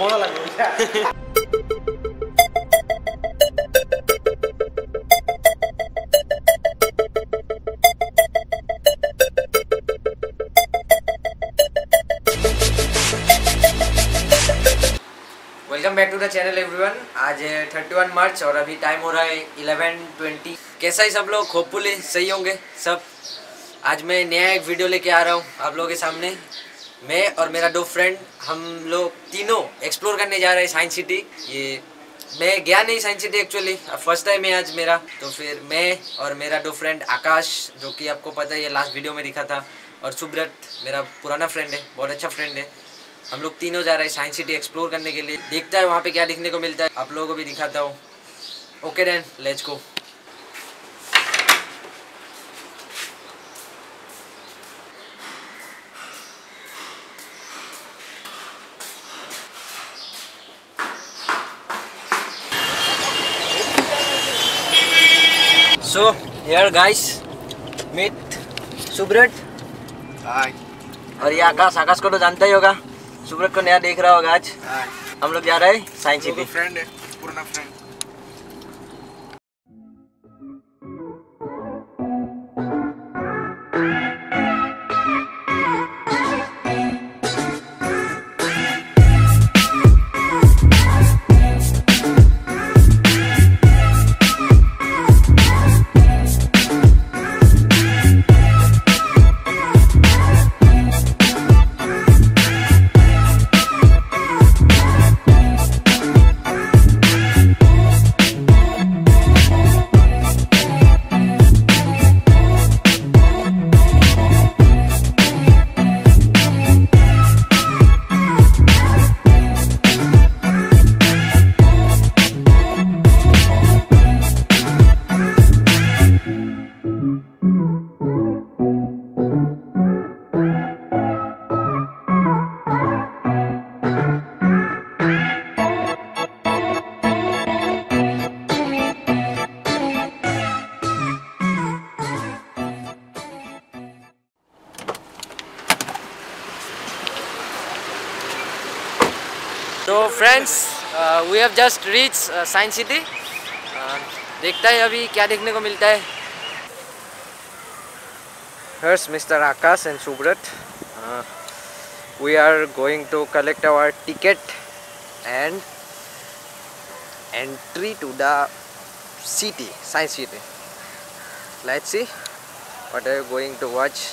mono language. Yeah. Welcome back to the channel everyone. आज 31 मार्च और अभी टाइम हो रहा है 11:20। कैसा ही सब लोग, होपफुली सही होंगे सब। आज मैं नया एक वीडियो लेके आ रहा हूँ आप लोगों के सामने। मैं और मेरा दो फ्रेंड, हम लोग तीनों एक्सप्लोर करने जा रहे हैं साइंस सिटी। ये मैं गया नहीं science city, actually first time है आज मेरा। तो फिर मैं और मेरा दो फ्रेंड आकाश, जो कि आपको पता है ये लास्ट वीडियो में दिखा था, और सुब्रत मेरा पुराना फ्रेंड है, बहुत अच्छा फ्रेंड है। हम लोग तीनों जा रहे हैं साइंस सिटी एक्सप्लोर करने के लिए। देखता है वहाँ पे क्या देखने को मिलता है, आप लोगों को भी दिखाता हूँ। Okay then let's go. So here guys, meet Subrat. Hi. और ये आकाश, आकाश को तो जानता ही होगा, सुब्रत को नया देख रहा होगा आज। हम लोग जा रहे हैं साइंस सिटी। फ्रेंड है, पुराना फ्रेंड। तो friends, we have just reach science city. देखता है अभी क्या देखने को मिलता है। Here's Mr. Akash and Subrat. We are going to collect our ticket and entry to the city, Science City. Let's see what are you going to watch.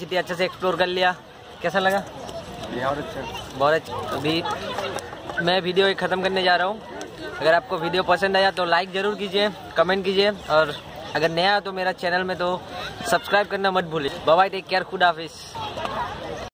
Science city अच्छे से एक्सप्लोर कर लिया, कैसा लगा? बहुत अच्छा। अभी मैं वीडियो एक ख़त्म करने जा रहा हूँ। अगर आपको वीडियो पसंद आया तो लाइक ज़रूर कीजिए, कमेंट कीजिए, और अगर नया हो तो मेरा चैनल में तो सब्सक्राइब करना मत भूलिए। बाय बाय, टेक केयर, खुदा हाफिज़।